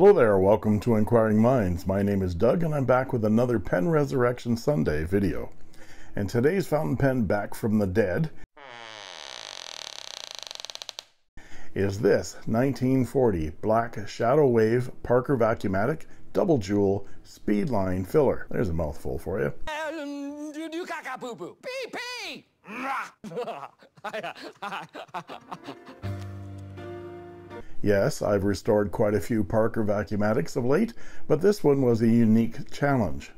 Hello there, welcome to Inkquiring Minds. My name is Doug and I'm back with another Pen Resurrection Sunday video. And today's fountain pen back from the dead is this 1940 black Shadow Wave Parker Vacumatic double jewel Speedline Filler. There's a mouthful for you. Do caca poo poo. Pee pee. Yes, I've restored quite a few Parker Vacumatics of late, but this one was a unique challenge.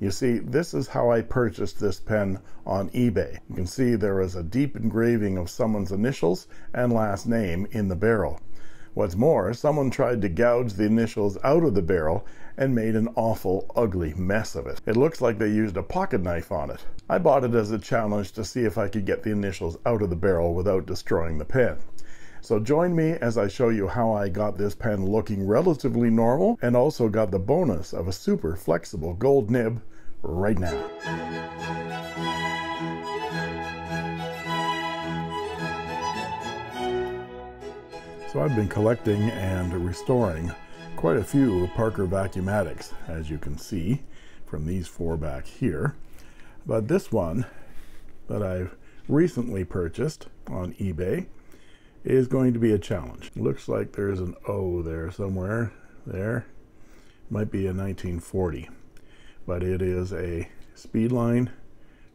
You see, this is how I purchased this pen on eBay. You can see there is a deep engraving of someone's initials and last name in the barrel. What's more, someone tried to gouge the initials out of the barrel and made an awful, ugly mess of it. It looks like they used a pocket knife on it. I bought it as a challenge to see if I could get the initials out of the barrel without destroying the pen. So join me as I show you how I got this pen looking relatively normal and also got the bonus of a super flexible gold nib right now. So I've been collecting and restoring quite a few Parker Vacumatics, as you can see from these four back here. But this one that I've recently purchased on eBay is going to be a challenge. Looks like there's an O there somewhere. There might be a 1940, but it is a Speedline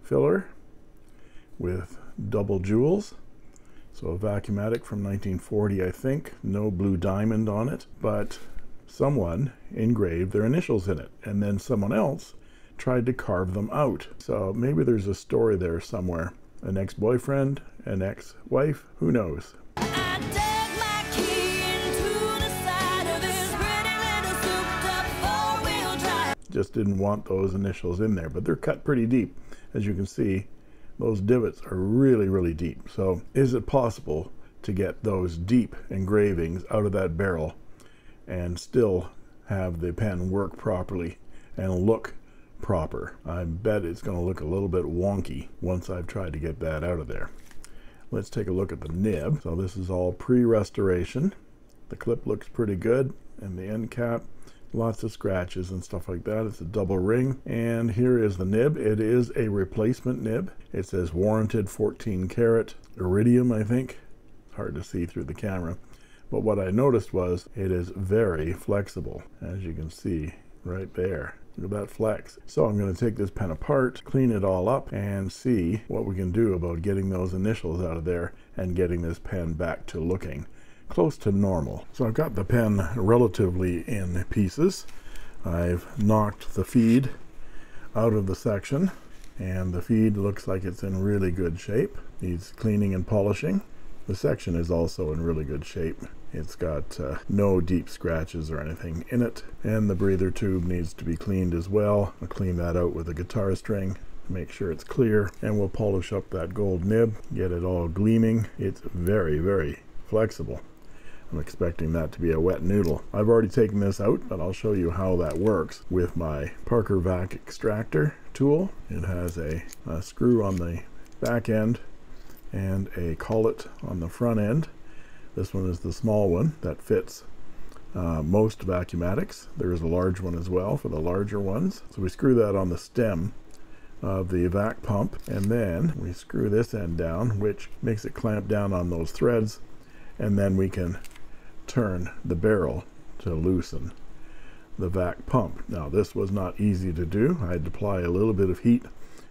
filler with double jewels. So a Vacumatic from 1940, I think. No blue diamond on it, but someone engraved their initials in it and then someone else tried to carve them out. So maybe there's a story there somewhere. An ex-boyfriend, an ex-wife, who knows? Just didn't want those initials in there, but they're cut pretty deep. As you can see, those divots are really deep. So is it possible to get those deep engravings out of that barrel and still have the pen work properly and look proper? I bet it's going to look a little bit wonky once I've tried to get that out of there. Let's take a look at the nib. So this is all pre-restoration. The clip looks pretty good, and the end cap, lots of scratches and stuff like that. It's a double ring, and here is the nib. It is a replacement nib. It says warranted 14 karat iridium, I think. It's hard to see through the camera, but what I noticed was it is very flexible, as you can see right there. Look at that flex. So I'm going to take this pen apart, clean it all up, and see what we can do about getting those initials out of there and getting this pen back to looking close to normal. So I've got the pen relatively in pieces. I've knocked the feed out of the section, and the feed looks like it's in really good shape. Needs cleaning and polishing. The section is also in really good shape. It's got no deep scratches or anything in it, and the breather tube needs to be cleaned as well. I'll clean that out with a guitar string, make sure it's clear, and we'll polish up that gold nib, get it all gleaming. It's very flexible. I'm expecting that to be a wet noodle. I've already taken this out, but I'll show you how that works with my Parker Vac extractor tool. It has a screw on the back end and a collet on the front end. This one is the small one that fits most Vacumatics. There is a large one as well for the larger ones. So we screw that on the stem of the vac pump, and then we screw this end down, which makes it clamp down on those threads, and then we can turn the barrel to loosen the vac pump. Now this was not easy to do. I had to apply a little bit of heat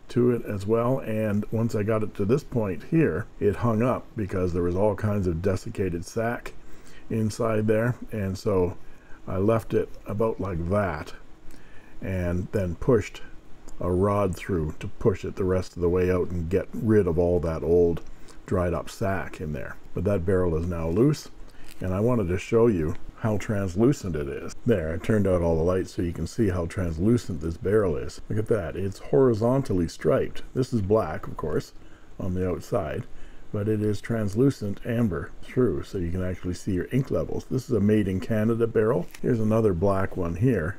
to it as well, and once I got it to this point here, it hung up because there was all kinds of desiccated sack inside there, and so I left it about like that and then pushed a rod through to push it the rest of the way out and get rid of all that old dried up sack in there. But that barrel is now loose, and I wanted to show you how translucent it is. There, I turned out all the lights so you can see how translucent this barrel is. Look at that, it's horizontally striped. This is black, of course, on the outside, but it is translucent amber through, so you can actually see your ink levels. This is a made in Canada barrel. Here's another black one here,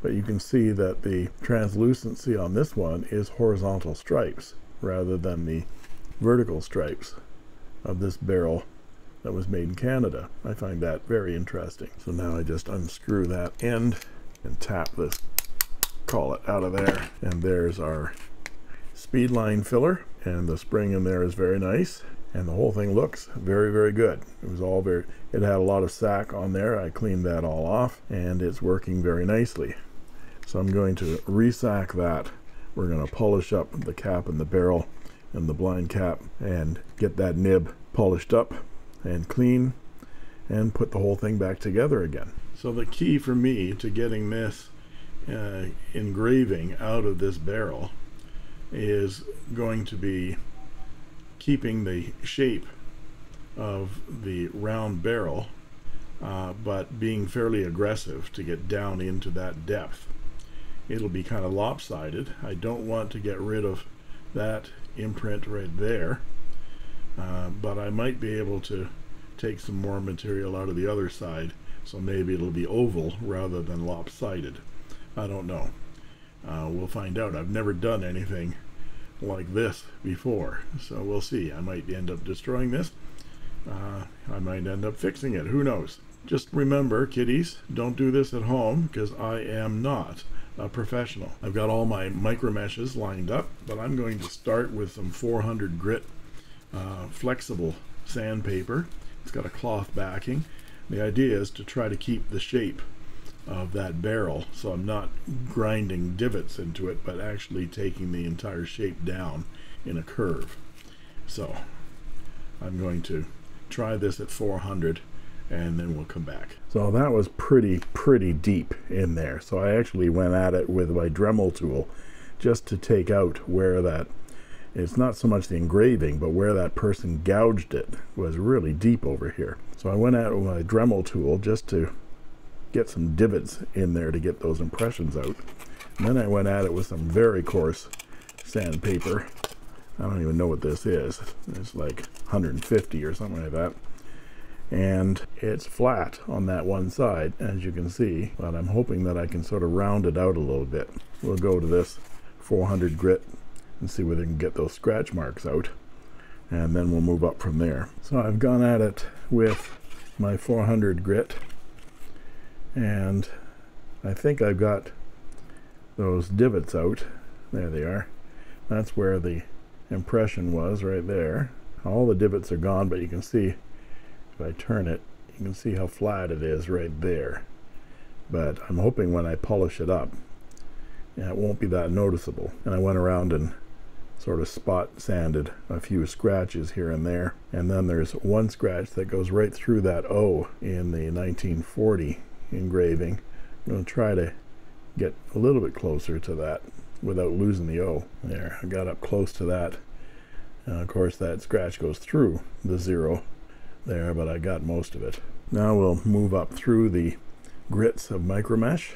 but you can see that the translucency on this one is horizontal stripes rather than the vertical stripes of this barrel that was made in Canada. I find that very interesting. So now I just unscrew that end and tap this collet out of there, and there's our Speedline filler, and the spring in there is very nice, and the whole thing looks very, very good. It was all very, it had a lot of sack on there. I cleaned that all off and it's working very nicely. So I'm going to resack that. We're going to polish up the cap and the barrel and the blind cap and get that nib polished up and clean and put the whole thing back together again. So the key for me to getting this engraving out of this barrel is going to be keeping the shape of the round barrel, but being fairly aggressive to get down into that depth. It'll be kind of lopsided. I don't want to get rid of that imprint right there, but I might be able to take some more material out of the other side, so maybe it'll be oval rather than lopsided. I don't know. We'll find out. I've never done anything like this before, so we'll see. I might end up destroying this. I might end up fixing it. Who knows? Just remember, kiddies, don't do this at home, because I am not a professional. I've got all my micro meshes lined up, but I'm going to start with some 400 grit flexible sandpaper. It's got a cloth backing. The idea is to try to keep the shape of that barrel, so I'm not grinding divots into it, but actually taking the entire shape down in a curve. So I'm going to try this at 400 and then we'll come back. So that was pretty deep in there, so I actually went at it with my Dremel tool just to take out where that, it's not so much the engraving, but where that person gouged it was really deep over here. So I went at it with my Dremel tool just to get some divots in there to get those impressions out, and then I went at it with some very coarse sandpaper. I don't even know what this is. It's like 150 or something like that, and it's flat on that one side, as you can see, but I'm hoping that I can sort of round it out a little bit. We'll go to this 400 grit and see whether we can get those scratch marks out, and then we'll move up from there. So I've gone at it with my 400 grit, and I think I've got those divots out. There they are. That's where the impression was, right there. All the divots are gone, but you can see, if I turn it, you can see how flat it is right there. But I'm hoping when I polish it up, it won't be that noticeable. And I went around and sort of spot sanded a few scratches here and there, and then there's one scratch that goes right through that O in the 1940 engraving. I'm going to try to get a little bit closer to that without losing the O. There, I got up close to that, and of course that scratch goes through the zero there, but I got most of it. Now we'll move up through the grits of micromesh,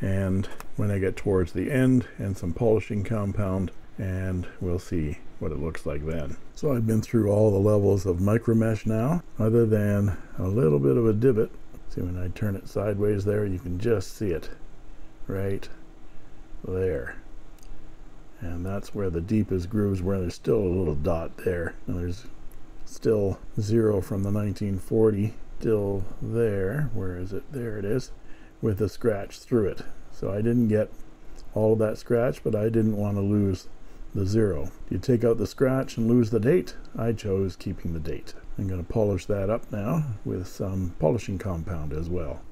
and when I get towards the end, and some polishing compound, and we'll see what it looks like then. So I've been through all the levels of micromesh now, other than a little bit of a divot. See, when I turn it sideways there, you can just see it right there, and that's where the deepest grooves were. There's still a little dot there, and there's still zero from the 1940 still there. Where is it? There it is, with a scratch through it. So I didn't get all of that scratch, but I didn't want to lose the zero. You take out the scratch and lose the date. I chose keeping the date. I'm going to polish that up now with some polishing compound as well.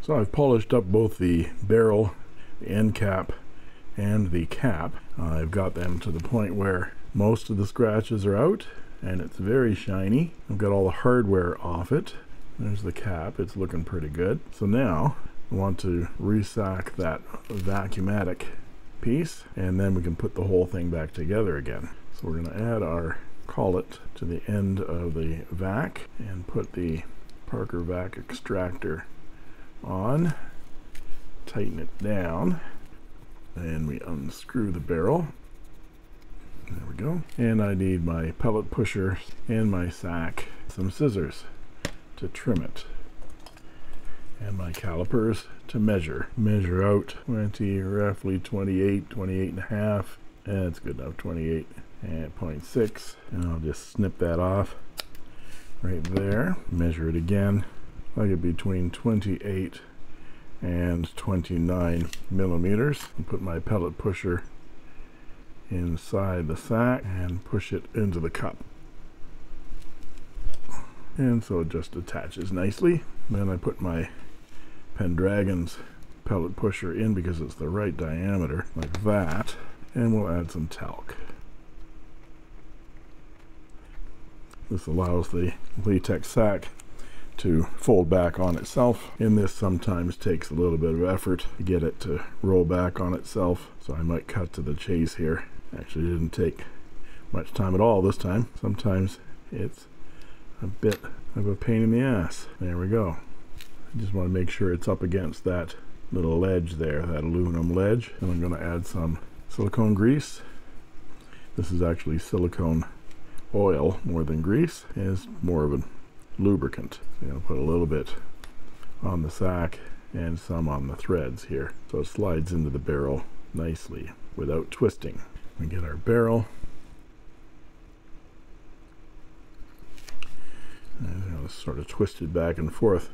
So I've polished up both the barrel, the end cap, and the cap. I've got them to the point where most of the scratches are out, and it's very shiny. I've got all the hardware off it. There's the cap. It's looking pretty good. So now I want to resack that Vacumatic piece, and then we can put the whole thing back together again. So we're going to add our collet to the end of the vac and put the Parker Vac extractor on, tighten it down, and we unscrew the barrel. There we go. And I need my pellet pusher and my sack, some scissors to trim it, and my calipers to measure out roughly 28 and a half That's good enough. 28.6, and I'll just snip that off right there. Measure it again, like it between 28 and 29 millimeters. I'll put my pellet pusher inside the sack and push it into the cup, and so it just attaches nicely. Then I put my Pendragon's pellet pusher in because it's the right diameter, like that, and we'll add some talc. This allows the latex sack to fold back on itself, and this sometimes takes a little bit of effort to get it to roll back on itself, so I might cut to the chase here. Actually, it didn't take much time at all this time. Sometimes it's a bit of a pain in the ass. There we go. I just want to make sure it's up against that little ledge there, that aluminum ledge, and I'm going to add some silicone grease. This is actually silicone oil more than grease, and it's more of a lubricant. I'm going to put a little bit on the sack and some on the threads here, so it slides into the barrel nicely without twisting. We get our barrel. And it's sort of twisted back and forth.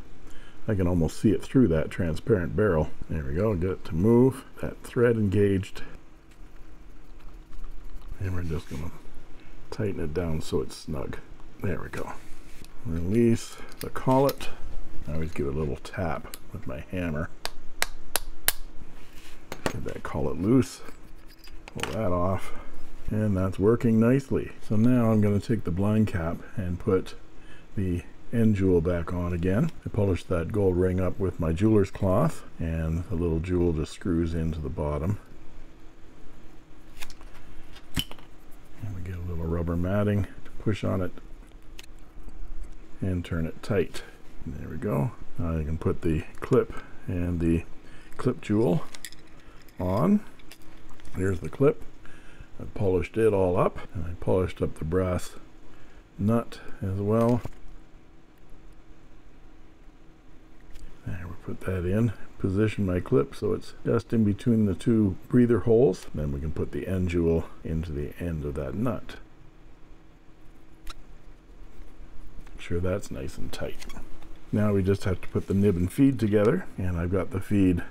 I can almost see it through that transparent barrel. There we go. Get it to move. That thread engaged. And we're just going to tighten it down so it's snug. There we go. Release the collet. I always give it a little tap with my hammer. Get that collet loose. Pull that off. And that's working nicely. So now I'm going to take the blind cap and put the end jewel back on again. I polished that gold ring up with my jeweler's cloth, and the little jewel just screws into the bottom. And we get a little rubber matting to push on it and turn it tight. There we go. Now I can put the clip and the clip jewel on. Here's the clip. I polished it all up, and I polished up the brass nut as well. And we'll put that in. Position my clip so it's just in between the two breather holes. Then we can put the end jewel into the end of that nut. Make sure that's nice and tight. Now we just have to put the nib and feed together, and I've got the feed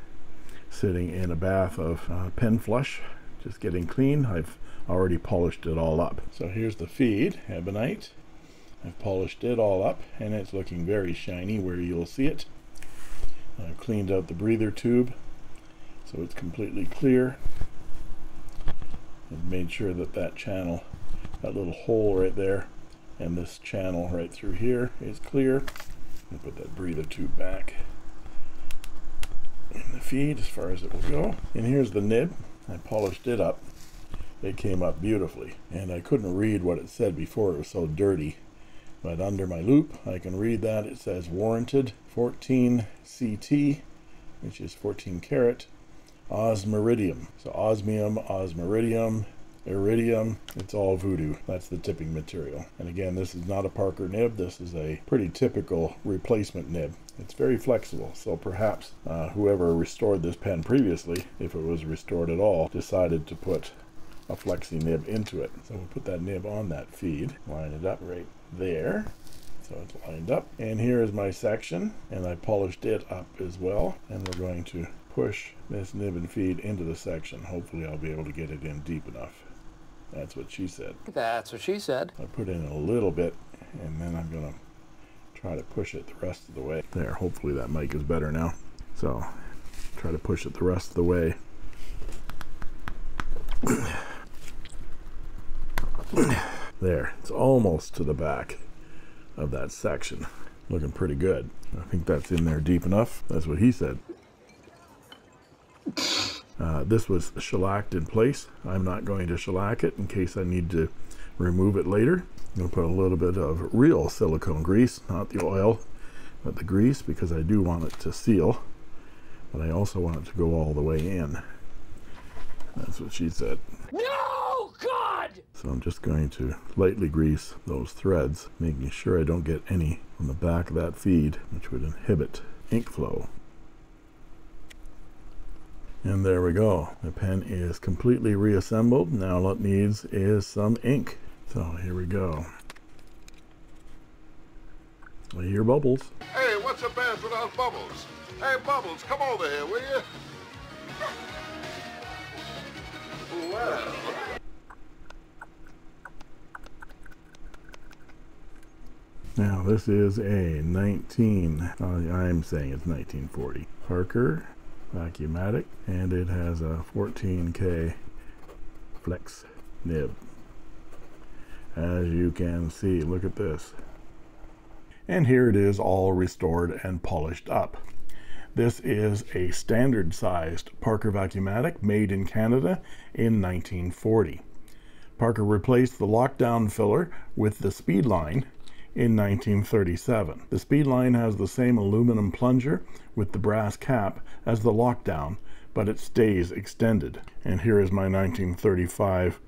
sitting in a bath of pen flush, just getting clean. I've already polished it all up. So here's the feed, ebonite. I've polished it all up, and it's looking very shiny where you'll see it. I've cleaned out the breather tube so it's completely clear. I've made sure that that channel, that little hole right there, and this channel right through here is clear. I'll put that breather tube back in the feed as far as it will go. And here's the nib. I polished it up. It came up beautifully, and I couldn't read what it said before, it was so dirty. But under my loop I can read that it says warranted 14 CT, which is 14 karat osmiridium. So osmium, osmiridium, iridium, it's all voodoo. That's the tipping material. And again, this is not a Parker nib. This is a pretty typical replacement nib. It's very flexible, so perhaps whoever restored this pen previously, if it was restored at all, decided to put a flexi nib into it. So we'll put that nib on that feed, line it up right there, so it's lined up. And here is my section, and I polished it up as well, and we're going to push this nib and feed into the section. Hopefully I'll be able to get it in deep enough. That's what she said. That's what she said. I put in a little bit, and then I'm gonna try to push it the rest of the way there. Hopefully that mic is better now. So try to push it the rest of the way. There, it's almost to the back of that section. Looking pretty good. I think that's in there deep enough. That's what he said. This was shellacked in place. I'm not going to shellac it in case I need to remove it later. I'm going to put a little bit of real silicone grease, not the oil, but the grease, because I do want it to seal, but I also want it to go all the way in. That's what she said. No, God! So I'm just going to lightly grease those threads, making sure I don't get any on the back of that feed, which would inhibit ink flow. And there we go. The pen is completely reassembled. Now all it needs is some ink. So here we go. I hear Bubbles. Hey, what's a bath without Bubbles? Hey, Bubbles, come over here, will you? Well. Now, this is a I'm saying it's 1940. Parker Vacumatic, and it has a 14K flex nib. As you can see, look at this. And here it is, all restored and polished up. This is a standard-sized Parker Vacumatic made in Canada in 1940. Parker replaced the lockdown filler with the Speedline in 1937. The Speedline has the same aluminum plunger with the brass cap as the lockdown, but it stays extended. And here is my 1935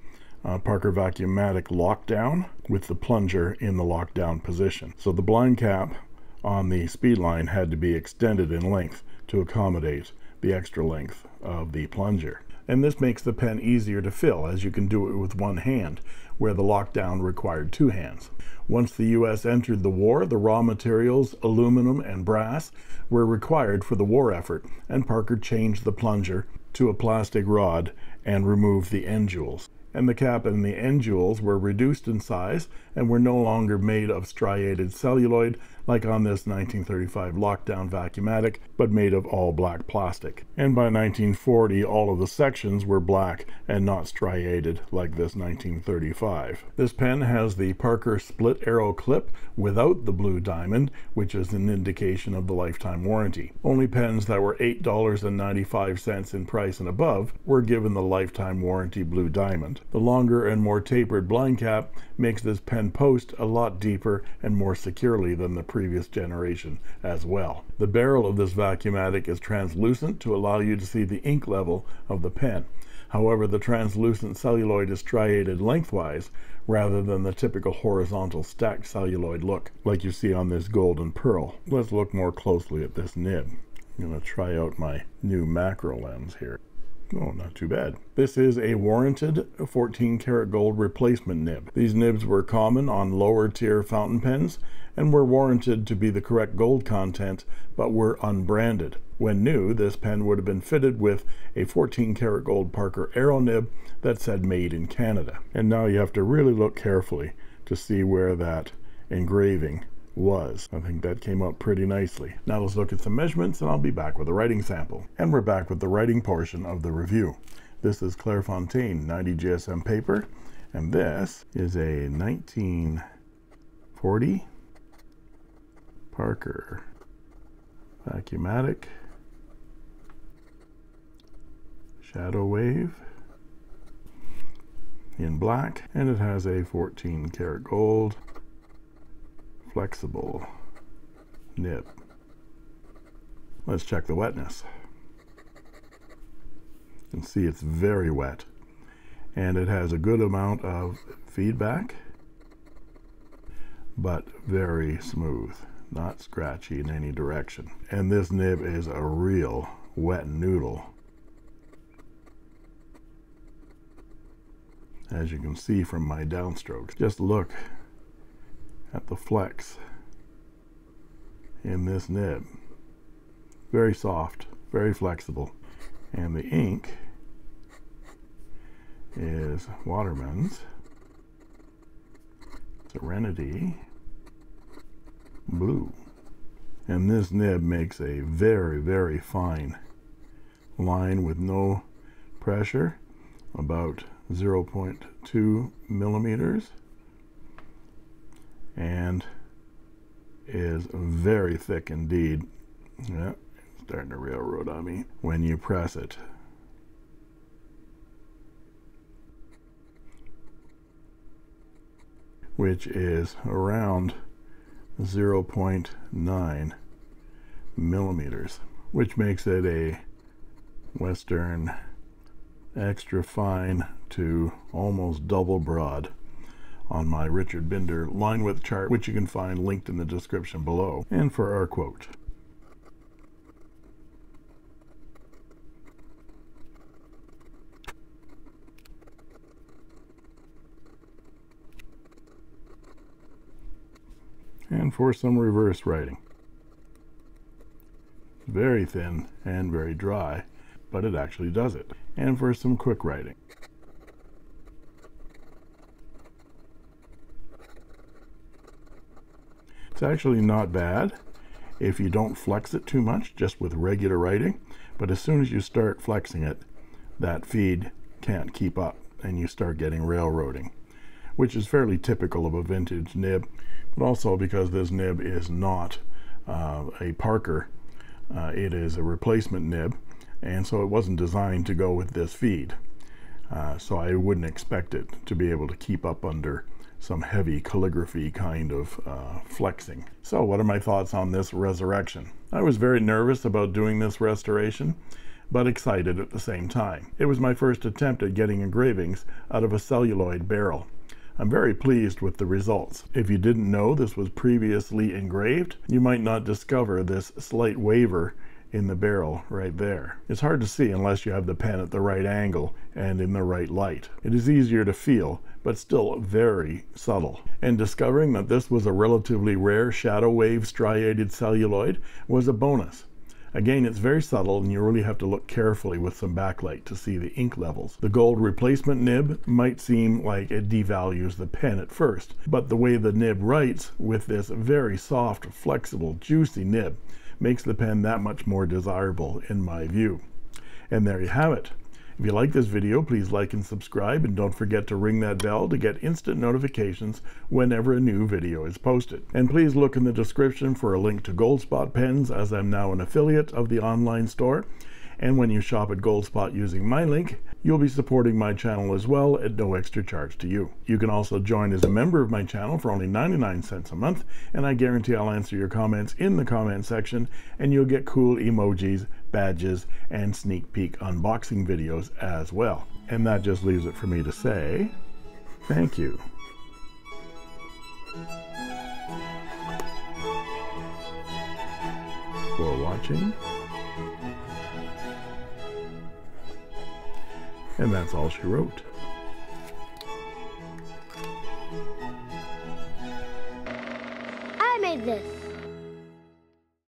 Parker Vacumatic lockdown with the plunger in the lockdown position. So the blind cap on the Speedline had to be extended in length to accommodate the extra length of the plunger. And this makes the pen easier to fill, as you can do it with one hand, where the lockdown required two hands. Once the U.S. entered the war, the raw materials, aluminum and brass, were required for the war effort, and Parker changed the plunger to a plastic rod and removed the end jewels. And the cap and the end jewels were reduced in size and were no longer made of striated celluloid like on this 1935 lockdown Vacumatic, but made of all black plastic. And by 1940, all of the sections were black and not striated like this 1935. This pen has the Parker split arrow clip without the blue diamond, which is an indication of the lifetime warranty. Only pens that were $8.95 in price and above were given the lifetime warranty blue diamond. The longer and more tapered blind cap makes this pen post a lot deeper and more securely than the previous generation as well. The barrel of this Vacumatic is translucent to allow you to see the ink level of the pen. However, the translucent celluloid is striated lengthwise rather than the typical horizontal stacked celluloid look like you see on this Gold and Pearl. Let's look more closely at this nib. I'm going to try out my new macro lens here. Oh, not too bad. This is a warranted 14 karat gold replacement nib. These nibs were common on lower tier fountain pens and were warranted to be the correct gold content, but were unbranded. When new, this pen would have been fitted with a 14 karat gold Parker Aero nib that said made in Canada. And now you have to really look carefully to see where that engraving was. I think that came out pretty nicely. Now let's look at some measurements, and I'll be back with a writing sample. And we're back with the writing portion of the review. This is Clairefontaine 90 GSM paper, and this is a 1940 Parker Vacumatic Shadow Wave in black, and it has a 14 karat gold flexible nib. Let's check the wetness. You can see it's very wet, and it has a good amount of feedback, but very smooth, not scratchy in any direction. And this nib is a real wet noodle, as you can see from my downstrokes. Just look at the flex in this nib. Very soft, very flexible. And the ink is Waterman's Serenity Blue. And this nib makes a very, very fine line with no pressure, about 0.2 millimeters. And is very thick indeed. Yeah, starting to railroad on me when you press it. Which is around 0.9 millimeters, which makes it a Western extra fine to almost double broad on my Richard Binder line width chart, which you can find linked in the description below. And for our quote, and for some reverse writing. Very thin and very dry, but it actually does it, and for some quick writing. It's actually not bad if you don't flex it too much, just with regular writing, but as soon as you start flexing it, that feed can't keep up and you start getting railroading, which is fairly typical of a vintage nib, but also because this nib is not a Parker, it is a replacement nib, and so it wasn't designed to go with this feed, so I wouldn't expect it to be able to keep up under some heavy calligraphy kind of flexing. So what are my thoughts on this resurrection? I was very nervous about doing this restoration, but excited at the same time. It was my first attempt at getting engravings out of a celluloid barrel. I'm very pleased with the results. If you didn't know this was previously engraved, you might not discover this slight waver in the barrel right there. It's hard to see unless you have the pen at the right angle and in the right light. It is easier to feel, but still very subtle. And discovering that this was a relatively rare Shadow Wave striated celluloid was a bonus. Again, it's very subtle, and you really have to look carefully with some backlight to see the ink levels. The gold replacement nib might seem like it devalues the pen at first, but the way the nib writes with this very soft, flexible, juicy nib makes the pen that much more desirable in my view. And there you have it. If you like this video, please like and subscribe, and don't forget to ring that bell to get instant notifications whenever a new video is posted. And please look in the description for a link to Goldspot Pens, as I'm now an affiliate of the online store, and when you shop at Goldspot using my link, you'll be supporting my channel as well at no extra charge to you. You can also join as a member of my channel for only 99 cents a month, and I guarantee I'll answer your comments in the comment section, and you'll get cool emojis, badges, and sneak peek unboxing videos as well. And that just leaves it for me to say, thank you. For watching. And that's all she wrote.